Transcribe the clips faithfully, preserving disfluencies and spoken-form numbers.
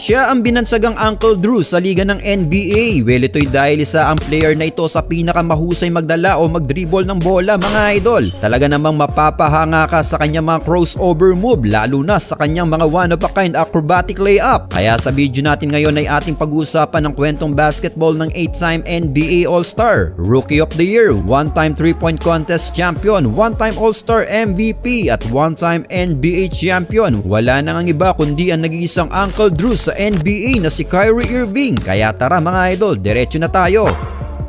Siya ang binansagang Uncle Drew sa liga ng N B A. Well, ito'y dahil isa ang player na ito sa pinakamahusay magdala o magdribble ng bola, mga idol. Talaga namang mapapahanga ka sa kanyang mga crossover move, lalo na sa kanyang mga one-of-a-kind acrobatic layup. Kaya sa video natin ngayon ay ating pag-uusapan ng kwentong basketball ng eight-time N B A All-Star, Rookie of the Year, one-time three-point contest champion, one-time All-Star M V P at one-time N B A champion. Wala nang ang iba kundi ang nag-iisang Uncle Drew sa N B A na si Kyrie Irving. Kaya tara mga idol, diretso na tayo.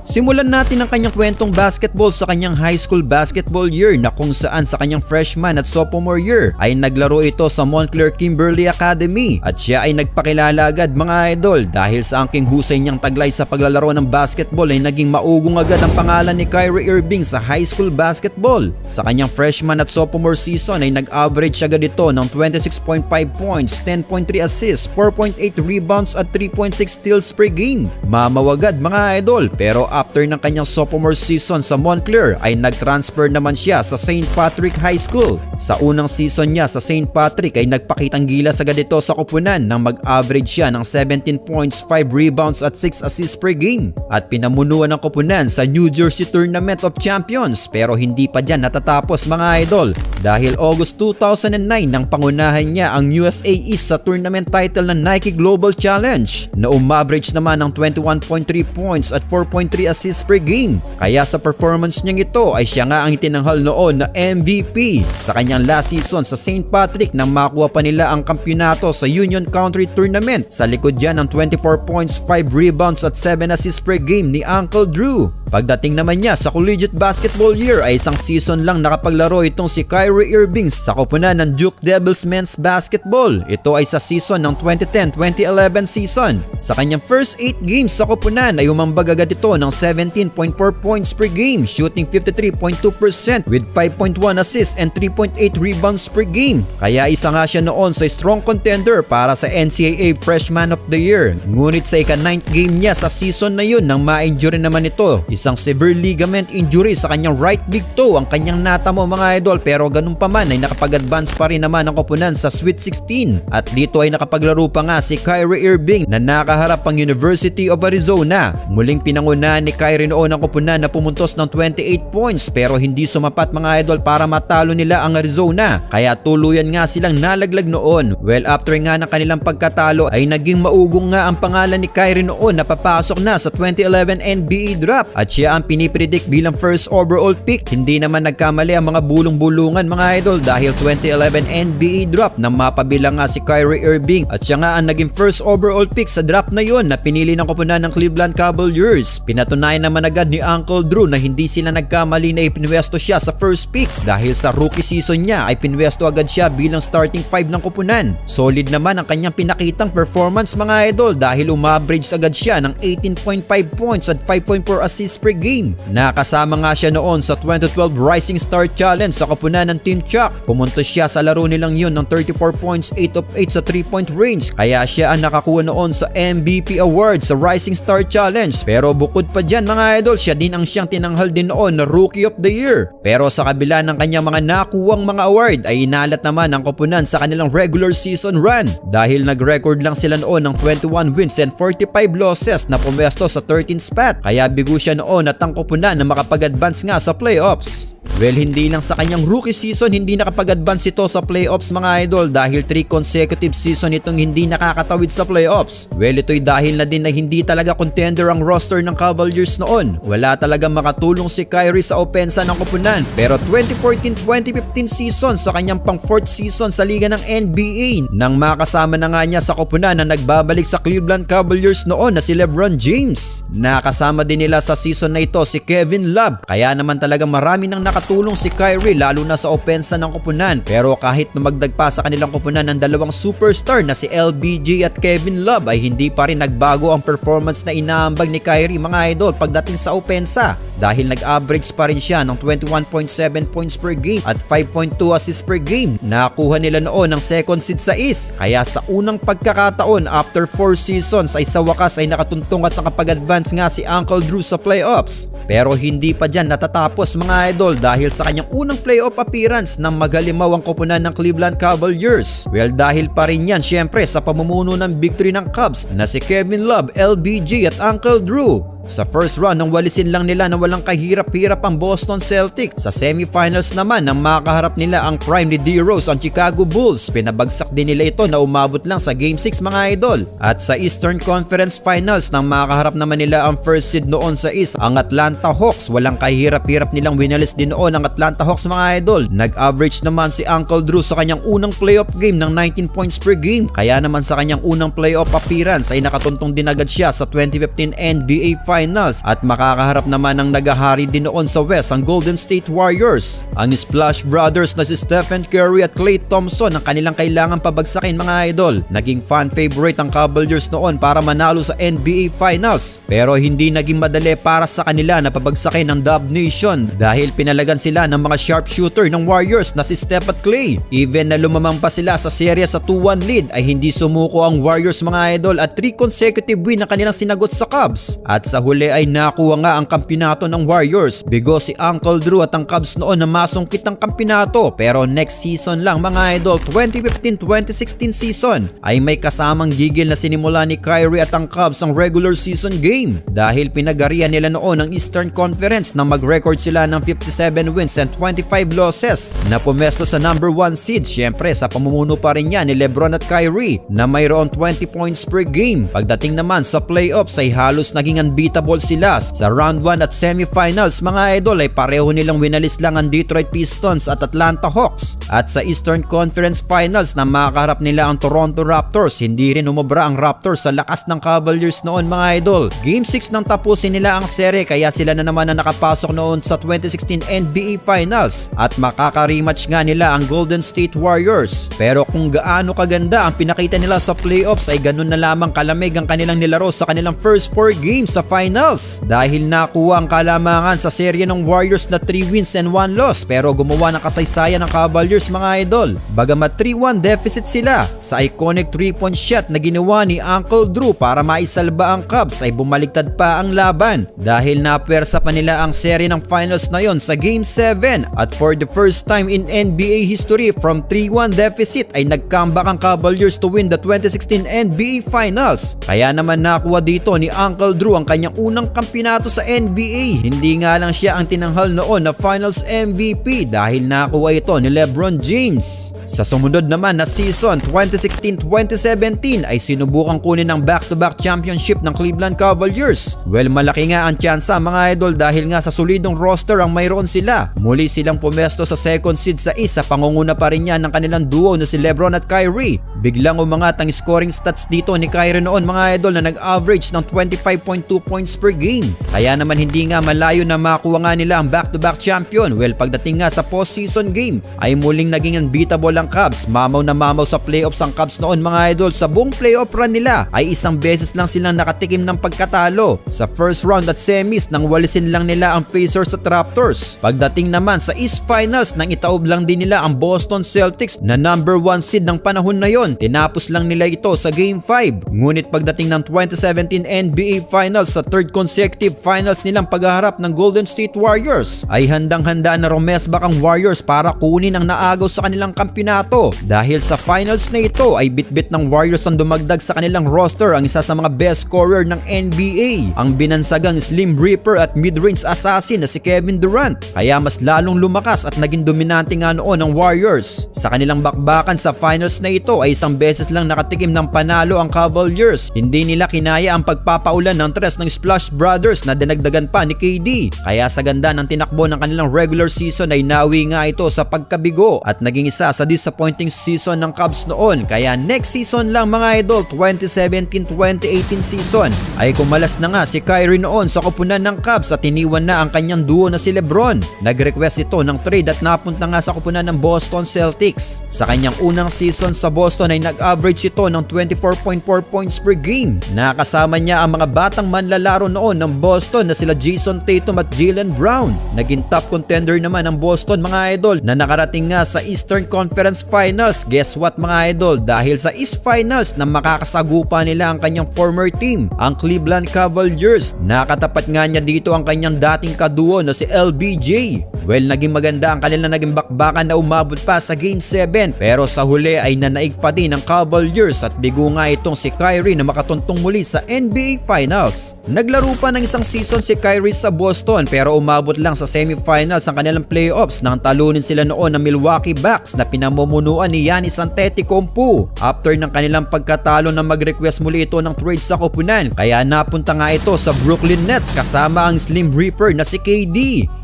Simulan natin ang kanyang kwentong basketball sa kanyang high school basketball year na kung saan sa kanyang freshman at sophomore year ay naglaro ito sa Montclair Kimberley Academy at siya ay nagpakilala agad mga idol dahil sa angking husay niyang taglay sa paglalaro ng basketball ay naging maugong agad ang pangalan ni Kyrie Irving sa high school basketball. Sa kanyang freshman at sophomore season ay nag-average agad ito ng twenty-six point five points, ten point three assists, four point eight rebounds at three point six steals per game. Mamawagad mga idol, pero after ng kanyang sophomore season sa Montclair ay nag-transfer naman siya sa Saint Patrick High School. Sa unang season niya sa Saint Patrick ay nagpakitang gilas agad ito sa koponan nang mag-average siya ng seventeen points, five rebounds at six assists per game at pinamunuan ng koponan sa New Jersey Tournament of Champions. Pero hindi pa dyan natatapos mga idol dahil August two thousand nine nang pangunahan niya ang U S A East sa tournament title ng Nike Global Challenge na umaverage naman ng twenty-one point three points at four point three assists per game. Kaya sa performance niyang ito ay siya nga ang itinanghal noon na M V P sa kanyang last season sa Saint Patrick nang makuha pa nila ang kampiyonato sa Union Country Tournament. Sa likod yan ng twenty-four points, five rebounds at seven assists per game ni Uncle Drew. Pagdating naman niya sa collegiate basketball year ay isang season lang nakapaglaro itong si Kyrie Irving sa koponan ng Duke Devils Men's Basketball. Ito ay sa season ng twenty ten twenty eleven season. Sa kanyang first eight games sa koponan ay umambag agad ito ng seventeen point four points per game, shooting fifty-three point two percent with five point one assists and three point eight rebounds per game. Kaya isa nga siya noon sa strong contender para sa N C A A Freshman of the Year. Ngunit sa ika-ninth game niya sa season na yun nang ma-injure naman ito. Isang severe ligament injury sa kanyang right big toe ang kanyang natamo mga idol, pero ganun pa man ay nakapag-advance pa rin naman ang koponan sa Sweet sixteen. At dito ay nakapaglaro pa nga si Kyrie Irving na nakaharap ang University of Arizona. Muling pinangunahan ni Kyrie noon ang koponan na pumuntos ng twenty-eight points pero hindi sumapat mga idol para matalo nila ang Arizona. Kaya tuluyan nga silang nalaglag noon. Well, after nga ng kanilang pagkatalo ay naging maugong nga ang pangalan ni Kyrie noon na papasok na sa twenty eleven N B A draft at siya ang pinipredict bilang first overall pick. Hindi naman nagkamali ang mga bulong-bulungan mga idol dahil twenty eleven N B A draft na mapabilang nga si Kyrie Irving at siya nga ang naging first overall pick sa draft na yun na pinili ng koponan ng Cleveland Cavaliers. Pinat Tunayan naman agad ni Uncle Drew na hindi sila nagkamali na ipinwesto siya sa first pick dahil sa rookie season niya ay pinwesto agad siya bilang starting five ng koponan. Solid naman ang kanyang pinakitang performance mga idol dahil umaverage agad siya ng eighteen point five points at five point four assists per game. Nakasama nga siya noon sa twenty twelve Rising Star Challenge sa koponan ng Team Chuck. Pumunta siya sa laro nilang yun ng thirty-four points, eight of eight sa three-point range. Kaya siya ang nakakuha noon sa M V P Award sa Rising Star Challenge. Pero bukod pa dyan mga idol, siya din ang siyang tinanghal din noon na Rookie of the Year. Pero sa kabila ng kanyang mga nakuwang mga award ay inalat naman ang koponan sa kanilang regular season run dahil nag-record lang sila noon ng twenty-one wins and forty-five losses na pumesto sa thirteenth spot. Kaya bigo siya noon at ang koponan na makapag-advance nga sa playoffs. Well, hindi lang sa kanyang rookie season hindi nakapag-advance ito sa playoffs mga idol dahil three consecutive season itong hindi nakakatawid sa playoffs. Well, ito'y dahil na din na hindi talaga contender ang roster ng Cavaliers noon. Wala talagang makatulong si Kyrie sa opensa ng koponan. Pero twenty fourteen twenty fifteen season sa kanyang pang fourth season sa liga ng N B A nang makasama na nga niya sa koponan na nagbabalik sa Cleveland Cavaliers noon na si LeBron James. Nakasama din nila sa season na ito si Kevin Love. Kaya naman talagang marami nang nakatulong si Kyrie lalo na sa opensa ng koponan. Pero kahit namagdag pa sa kanilang koponan ng dalawang superstar na si L B J at Kevin Love ay hindi pa rin nagbago ang performance na inaambag ni Kyrie mga idol pagdating sa opensa dahil nag-average pa rin siya ng twenty-one point seven points per game at five point two assists per game. Nakuha nila noon ang second seed sa East. Kaya sa unang pagkakataon after four seasons ay sa wakas ay nakatuntong at nakapag-advance nga si Uncle Drew sa playoffs. Pero hindi pa dyan natatapos mga idol dahil sa kanyang unang playoff appearance ng magalimaw ang koponan ng Cleveland Cavaliers. Well, dahil pa rin yan syempre sa pamumuno ng victory ng Cubs na si Kevin Love, L B J at Uncle Drew. Sa first round, nang walisin lang nila na walang kahirap-hirap ang Boston Celtics. Sa semifinals naman, nang makaharap nila ang prime ni D-Rose ang Chicago Bulls. Pinabagsak din nila ito na umabot lang sa Game six mga idol. At sa Eastern Conference Finals, nang makaharap naman nila ang first seed noon sa East, ang Atlanta Hawks. Walang kahirap-hirap nilang winalis din noon ang Atlanta Hawks mga idol. Nag-average naman si Uncle Drew sa kanyang unang playoff game ng nineteen points per game. Kaya naman sa kanyang unang playoff appearance ay nakatuntong din agad siya sa twenty fifteen N B A Finals at makakaharap naman ng nagahari din noon sa West ang Golden State Warriors. Ang Splash Brothers na si Stephen Curry at Klay Thompson ang kanilang kailangan pabagsakin mga idol. Naging fan favorite ang Cavaliers noon para manalo sa N B A Finals pero hindi naging madali para sa kanila na pabagsakin ng Dub Nation dahil pinalagan sila ng mga sharpshooter ng Warriors na si Steph at Klay. Even na lumamang pa sila sa serya sa two one lead ay hindi sumuko ang Warriors mga idol at three consecutive win na kanilang sinagot sa Cavs. At sa huli ay nakuha nga ang kampinato ng Warriors. Bigo si Uncle Drew at ang Cubs noon na masungkit ang kampinato pero next season lang mga idol, twenty fifteen twenty sixteen season ay may kasamang gigil na sinimula ni Kyrie at ang Cubs ang regular season game dahil pinagarihan nila noon ang Eastern Conference na mag-record sila ng fifty-seven wins and twenty-five losses na pumesto sa number one seed. Syempre sa pamumuno pa rin niya ni LeBron at Kyrie na mayroon twenty points per game. Pagdating naman sa playoffs ay halos naging unbeaten sila sa round one at semifinals mga idol ay pareho nilang winalis lang ang Detroit Pistons at Atlanta Hawks. At sa Eastern Conference Finals na makaharap nila ang Toronto Raptors, hindi rin umubra ang Raptors sa lakas ng Cavaliers noon mga idol. Game six nang tapusin nila ang serye kaya sila na naman na nakapasok noon sa twenty sixteen N B A Finals at makaka-rematch nga nila ang Golden State Warriors. Pero kung gaano kaganda ang pinakita nila sa playoffs ay ganun na lamang kalamig ang kanilang nilaro sa kanilang first four games sa Finals dahil nakuha ang kalamangan sa serye ng Warriors na three wins and one loss pero gumawa ng kasaysayan ng Cavaliers mga idol. Bagamat three one deficit sila sa iconic three point shot na ginawa ni Uncle Drew para maisalba ang Cubs ay bumaliktad pa ang laban dahil napersa pa nila ang serye ng Finals na yon sa Game seven at for the first time in N B A history from three one deficit ay nag-comeback ang Cavaliers to win the twenty sixteen N B A Finals. Kaya naman nakuha dito ni Uncle Drew ang kanyang unang kampinato sa N B A. Hindi nga lang siya ang tinanghal noon na Finals M V P dahil nakuha ito ni LeBron James. Sa sumunod naman na season twenty sixteen twenty seventeen ay sinubukan kunin ng back-to-back championship ng Cleveland Cavaliers. Well, malaki nga ang tsansa mga idol dahil nga sa solidong roster ang mayroon sila. Muli silang pumesto sa second seed sa isa, pangunguna pa rin yan ng kanilang duo na si LeBron at Kyrie. Biglang umangat ang scoring stats dito ni Kyrie noon mga idol na nag-average ng twenty-five point two points per game. Kaya naman hindi nga malayo na makuha nga nila ang back-to-back champion. Well, pagdating nga sa post-season game ay muling naging unbeatable ang Cubs. Mamaw na mamaw sa playoffs ang Cubs noon mga idol. Sa buong playoff run nila ay isang beses lang silang nakatikim ng pagkatalo. Sa first round at semis nang walisin lang nila ang Pacers at Raptors. Pagdating naman sa East Finals nang itaob lang din nila ang Boston Celtics na number one seed ng panahon na yon. Tinapos lang nila ito sa Game five. Ngunit pagdating ng twenty seventeen N B A Finals sa third consecutive finals nilang pagharap ng Golden State Warriors ay handang-handa na rumesbak ang Warriors para kunin ang naagaw sa kanilang kampinato dahil sa finals na ito ay bitbit ng Warriors ang dumagdag sa kanilang roster ang isa sa mga best scorer ng N B A, ang binansagang Slim Reaper at mid-range assassin na si Kevin Durant. Kaya mas lalong lumakas at naging dominante nga noon ang Warriors. Sa kanilang bakbakan sa finals na ito ay isang beses lang nakatikim ng panalo ang Cavaliers. Hindi nila kinaya ang pagpapaulan ng tres ng Splash Brothers na dinagdagan pa ni K D. Kaya sa ganda ng tinakbo ng kanilang regular season ay nawi nga ito sa pagkabigo at naging isa sa disappointing season ng Cubs noon. Kaya next season lang mga idol, twenty seventeen twenty eighteen season ay kumalas na nga si Kyrie noon sa koponan ng Cubs at iniwan na ang kanyang duo na si LeBron. Nag-request ito ng trade at napunta nga sa koponan ng Boston Celtics. Sa kanyang unang season sa Boston ay nag-average ito ng twenty-four point four points per game. Nakasama niya ang mga batang manlalaro noon ng Boston na sila Jason Tatum at Jaylen Brown. Naging top contender naman ang Boston mga idol na nakarating nga sa Eastern Conference Finals. Guess what mga idol, dahil sa East Finals na makakasagupa nila ang kanyang former team, ang Cleveland Cavaliers. Nakatapat nga niya dito ang kanyang dating kaduo na si L B J. Well, naging maganda ang kanilang naging bakbakan na umabot pa sa Game seven pero sa huli ay nanaig pa din ang Cavaliers at bigo nga itong si Kyrie na makatuntong muli sa N B A Finals. Naglaro pa ng isang season si Kyrie sa Boston pero umabot lang sa semifinals ang kanilang playoffs nang talunin sila noon ng Milwaukee Bucks na pinamumunuan ni Giannis Antetokounmpo. After ng kanilang pagkatalo na mag-request muli ito ng trade sa koponan kaya napunta nga ito sa Brooklyn Nets kasama ang Slim Reaper na si K D.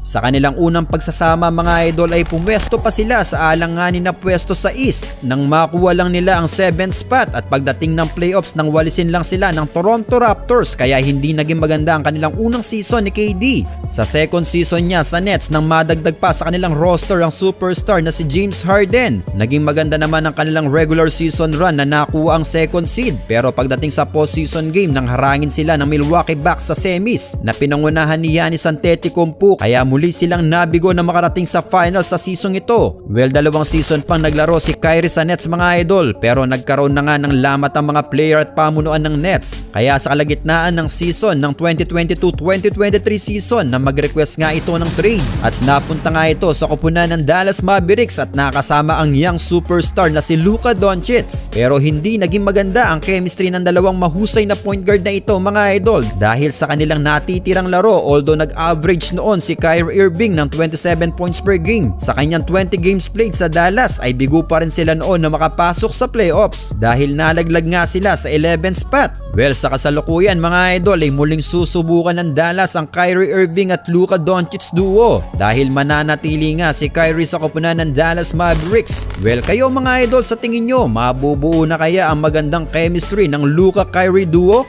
Sa kanilang unang pagsasama mga idol ay pumwesto pa sila sa alanganin na pwesto sa East nang makuha lang nila ang seventh spot at pagdating ng playoffs nang walisin lang sila ng Toronto Raptors kaya hindi naging maganda ang kanilang unang season ni K D. Sa second season niya sa Nets nang madagdag pa sa kanilang roster ang superstar na si James Harden. Naging maganda naman ang kanilang regular season run na nakuha ang second seed pero pagdating sa postseason game nang harangin sila ng Milwaukee Bucks sa semis na pinangunahan ni Giannis Antetokounmpo kaya muli silang nabigo na makarating sa finals sa season ito. Well, dalawang season pang naglaro si Kyrie sa Nets mga idol pero nagkaroon na nga ng lamat ang mga player at pamunuan ng Nets kaya sa kalagitnaan ng season ng twenty twenty-two twenty twenty-three season na mag-request nga ito ng trade at napunta nga ito sa koponan ng Dallas Mavericks at nakasama ang young superstar na si Luka Doncic pero hindi naging maganda ang chemistry ng dalawang mahusay na point guard na ito mga idol dahil sa kanilang natitirang laro. Although nag-average noon si Kyrie Irving ng twenty-seven points per game sa kanyang twenty games played sa Dallas ay bigo pa rin sila noon na makapasok sa playoffs dahil nalaglag nga sila sa eleventh spot. Well, sa kasalukuyan mga idol ay muling susubukan ng Dallas ang Kyrie Irving at Luka Doncic duo dahil mananatili nga si Kyrie sa koponan ng Dallas Mavericks. Well, kayo mga idol, sa tingin nyo mabubuo na kaya ang magandang chemistry ng Luka-Kyrie duo?